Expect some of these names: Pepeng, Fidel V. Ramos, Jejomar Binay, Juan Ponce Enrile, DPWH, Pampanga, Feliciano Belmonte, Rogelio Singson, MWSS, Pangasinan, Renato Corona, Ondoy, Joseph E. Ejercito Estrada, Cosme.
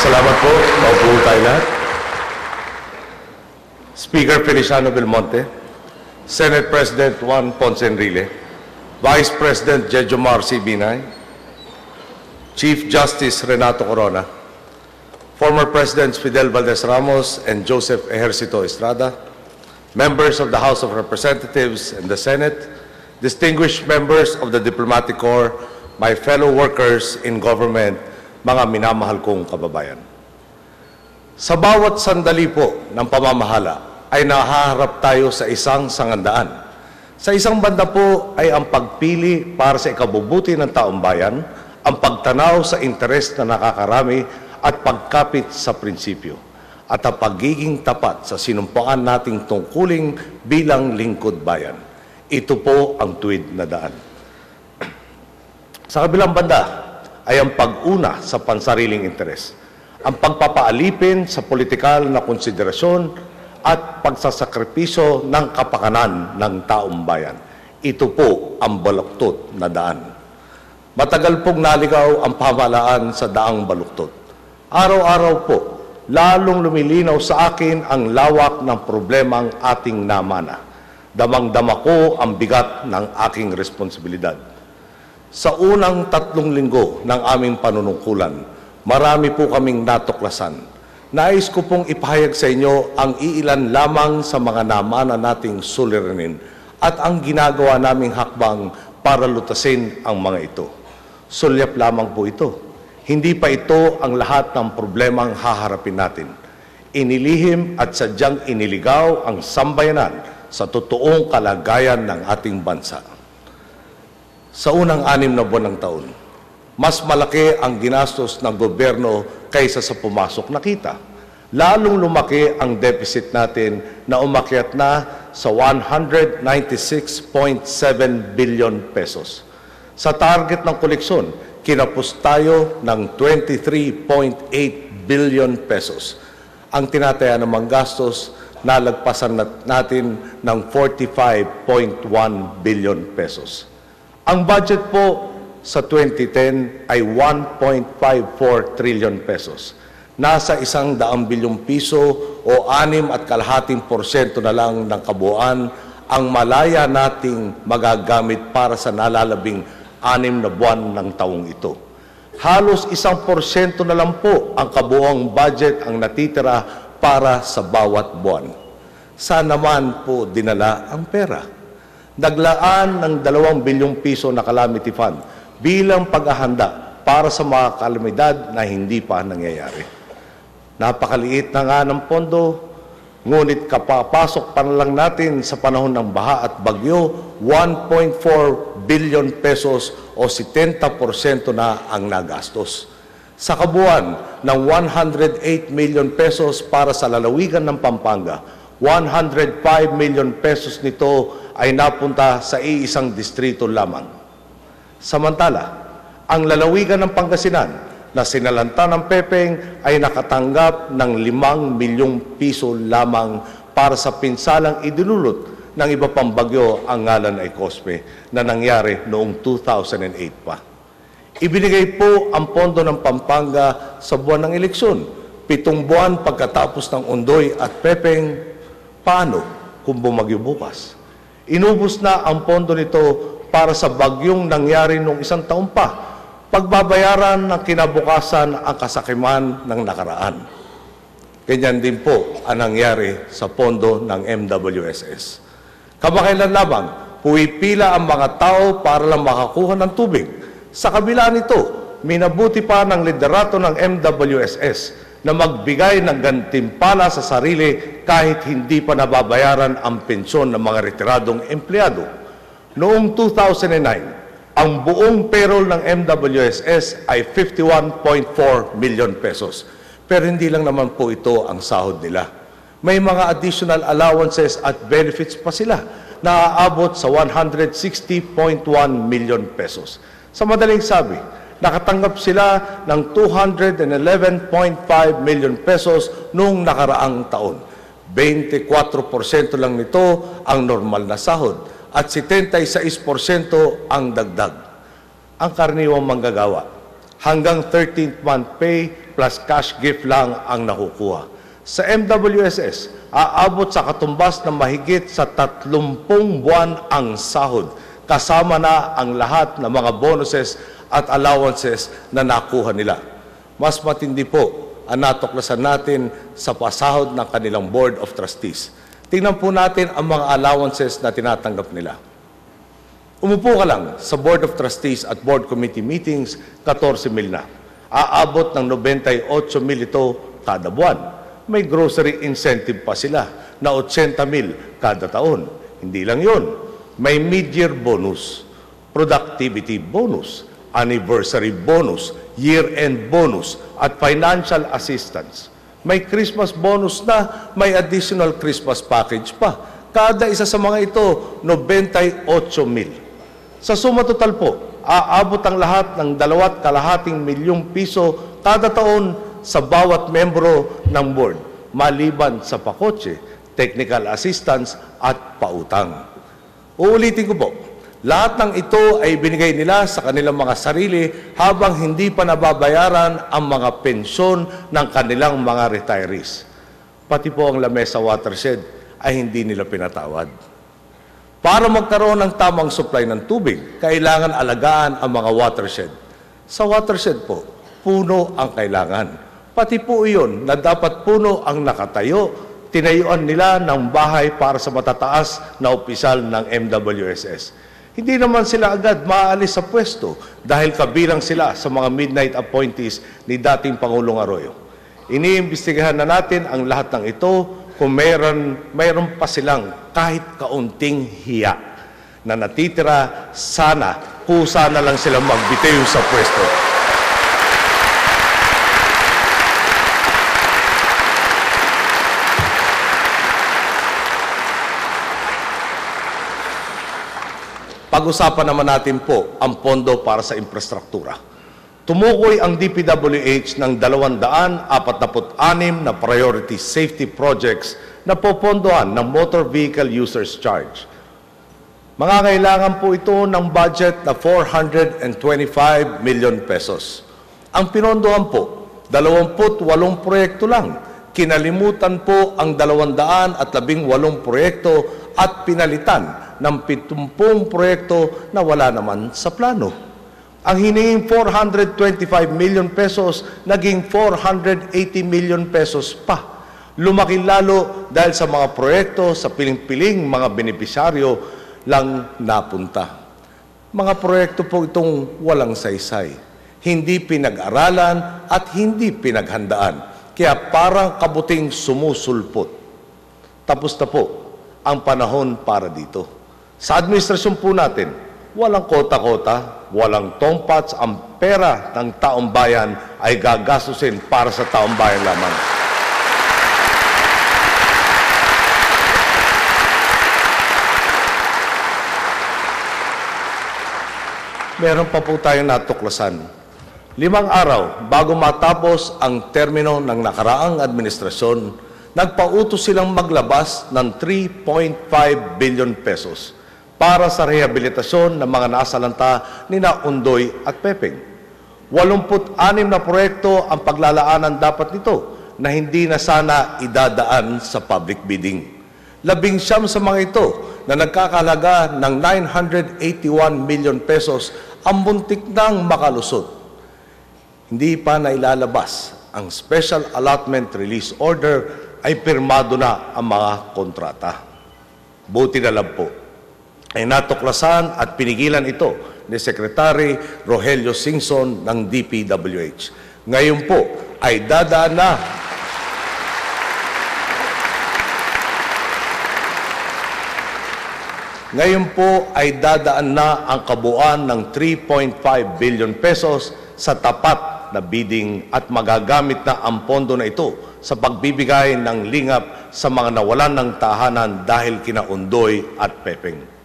Salamat po. Paupo po tayo lahat. Speaker Feliciano Belmonte, Senate President Juan Ponce Enrile, Vice President Jejomar Binay, Chief Justice Renato Corona, former Presidents Fidel V. Ramos and Joseph E. Ejercito Estrada, members of the House of Representatives and the Senate, distinguished members of the Diplomatic Corps, my fellow workers in government, mga minamahal kong kababayan. Sa bawat sandali po ng pamamahala ay nahaharap tayo sa isang sangandaan. Sa isang banda po ay ang pagpili para sa ikabubuti ng taong bayan, ang pagtanaw sa interes na nakakarami at pagkapit sa prinsipyo, at ang pagiging tapat sa sinumpaan nating tungkuling bilang lingkod bayan. Ito po ang tuwid na daan. Sa kabilang banda ay ang pag-una sa pansariling interes, ang pagpapaalipin sa politikal na konsiderasyon at pagsasakripiso ng kapakanan ng taong bayan. Ito po ang baluktot na daan. Matagal pong naligaw ang pamahalaan sa daang baluktot. Araw-araw po, lalong lumilinaw sa akin ang lawak ng problemang ating namana. Damang-dama ko ang bigat ng aking responsibilidad. Sa unang 3 linggo ng aming panunungkulan, marami po kaming natuklasan. Nais ko pong ipahayag sa inyo ang iilan lamang sa mga namana nating suliranin at ang ginagawa naming hakbang para lutasin ang mga ito. Sulyap lamang po ito. Hindi pa ito ang lahat ng problemang haharapin natin. Inilihim at sadyang iniligaw ang sambayanan sa totoong kalagayan ng ating bansa. Sa unang 6 na buwan ng taon, mas malaki ang ginastos ng gobyerno kaysa sa pumasok na kita. Lalong lumaki ang deficit natin na umakyat na sa 196.7 billion pesos. Sa target ng koleksyon, kinapos tayo ng 23.8 billion pesos. Ang tinataya namang gastos, nalagpasan natin ng 45.1 billion pesos. Ang budget po sa 2010 ay 1.54 trillion pesos. Nasa 100 bilyong piso o 6.5% na lang ng kabuuan ang malaya nating magagamit para sa nalalabing 6 na buwan ng taong ito. Halos 1% na lang po ang kabuuang budget ang natitira para sa bawat buwan. Saan naman po dinala ang pera? Naglaan ng 2 bilyong piso na calamity fund bilang paghahanda para sa mga kalamidad na hindi pa nangyayari. Napakaliit na nga ng pondo, ngunit kapapasok pa lang natin sa panahon ng baha at bagyo, 1.4 billion pesos o 70% na ang nagastos. Sa kabuuan ng 108 million pesos para sa lalawigan ng Pampanga, 105 million pesos nito ay napunta sa iisang distrito lamang. Samantala, ang lalawigan ng Pangasinan na sinalanta ng Pepeng ay nakatanggap ng 5 milyong piso lamang para sa pinsalang idinulot ng iba pang bagyo, ang ngalan ay Cosme, na nangyari noong 2008 pa. Ibinigay po ang pondo ng Pampanga sa buwan ng eleksyon, 7 buwan pagkatapos ng Ondoy at Pepeng. Paano kung bumagyo bukas? Inubos na ang pondo nito para sa bagyong nangyari noong 1 taon pa. Pagbabayaran ng kinabukasan ang kasakiman ng nakaraan. Ganyan din po ang nangyari sa pondo ng MWSS. Kamakailan lamang, pumipila ang mga tao para lang makakuha ng tubig. Sa kabila nito, minabuti pa ng liderato ng MWSS na magbigay ng gantimpala sa sarili kahit hindi pa nababayaran ang pensyon ng mga retiradong empleyado. Noong 2009, ang buong payroll ng MWSS ay 51.4 million pesos. Pero hindi lang naman po ito ang sahod nila. May mga additional allowances at benefits pa sila na aabot sa 160.1 million pesos. Sa madaling sabi, nakatanggap sila ng 211.5 million pesos noong nakaraang taon. 24% lang nito ang normal na sahod at 76% ang dagdag. Ang karaniwang manggagawa hanggang 13th month pay plus cash gift lang ang nakukuha. Sa MWSS, aabot sa katumbas na mahigit sa 30 buwan ang sahod, kasama na ang lahat ng mga bonuses at allowances na nakuha nila. Mas matindi po ang natuklasan natin sa pasahod ng kanilang Board of Trustees. Tingnan po natin ang mga allowances na tinatanggap nila. Umupo ka lang sa Board of Trustees at Board Committee meetings, 14 mil na. Aabot ng 98 mil ito kada buwan. May grocery incentive pa sila na 80 mil kada taon. Hindi lang yun. May mid-year bonus, productivity bonus, anniversary bonus, year-end bonus, at financial assistance. May Christmas bonus na, may additional Christmas package pa. Kada isa sa mga ito, 98 mil. Sa suma total po, aabot ang lahat ng 2.5 milyong piso kada taon sa bawat membro ng board, maliban sa pakotse, technical assistance at pautang. Uulitin ko po, lahat ng ito ay binigay nila sa kanilang mga sarili habang hindi pa nababayaran ang mga pensyon ng kanilang mga retirees. Pati po ang Lamesa Watershed ay hindi nila pinatawad. Para magkaroon ng tamang supply ng tubig, kailangan alagaan ang mga watershed. Sa watershed po, puno ang kailangan. Pati po iyon na dapat puno ang nakatayo, tinayuan nila ng bahay para sa matataas na opisyal ng MWSS. Hindi naman sila agad maaalis sa pwesto dahil kabilang sila sa mga midnight appointees ni dating Pangulong Arroyo. Iniimbestigahan na natin ang lahat ng ito kung mayroon pa silang kahit kaunting hiya na natitira, sana, kusa na lang silang magbitiw sa pwesto. Pag-usapan naman natin po ang pondo para sa infrastruktura. Tumukoy ang DPWH ng 246 na priority safety projects na popondohan ng Motor Vehicle Users Charge. Mangangailangan po ito ng budget na 425 million pesos. Ang pinondohan po, 28 proyekto lang. Kinalimutan po ang 218 proyekto at pinalitan ng 70 proyekto na wala naman sa plano. Ang hinihing 425 million pesos, naging 480 million pesos pa. Lumaki lalo dahil sa mga proyekto sa piling-piling mga benepisyaryo lang napunta. Mga proyekto po itong walang saysay, hindi pinag-aralan at hindi pinaghandaan. Kaya parang kabuting sumusulpot. Tapos na po ang panahon para dito. Sa administrasyon po natin, walang kota-kota, walang tompats, ang pera ng taong bayan ay gagastusin para sa taong bayan lamang. Meron pa po tayong natuklasan. 5 araw bago matapos ang termino ng nakaraang administrasyon, nagpautos silang maglabas ng 3.5 billion pesos para sa rehabilitasyon ng mga naasalanta nina Ondoy at Pepeng. 86 na proyekto ang paglalaanan dapat nito na hindi na sana idadaan sa public bidding. 19 sa mga ito na nagkakalaga ng 981 million pesos ang muntik nang makalusot. Hindi pa nailalabas ang Special Allotment Release Order ay pirmado na ang mga kontrata. Buti na lang po ay natuklasan at pinigilan ito ni Secretary Rogelio Singson ng DPWH. Ngayon po ay dadaan na ang kabuuan ng 3.5 billion pesos sa tapat na bidding at magagamit na ang pondo na ito sa pagbibigay ng lingap sa mga nawalan ng tahanan dahil kina Ondoy at Pepeng.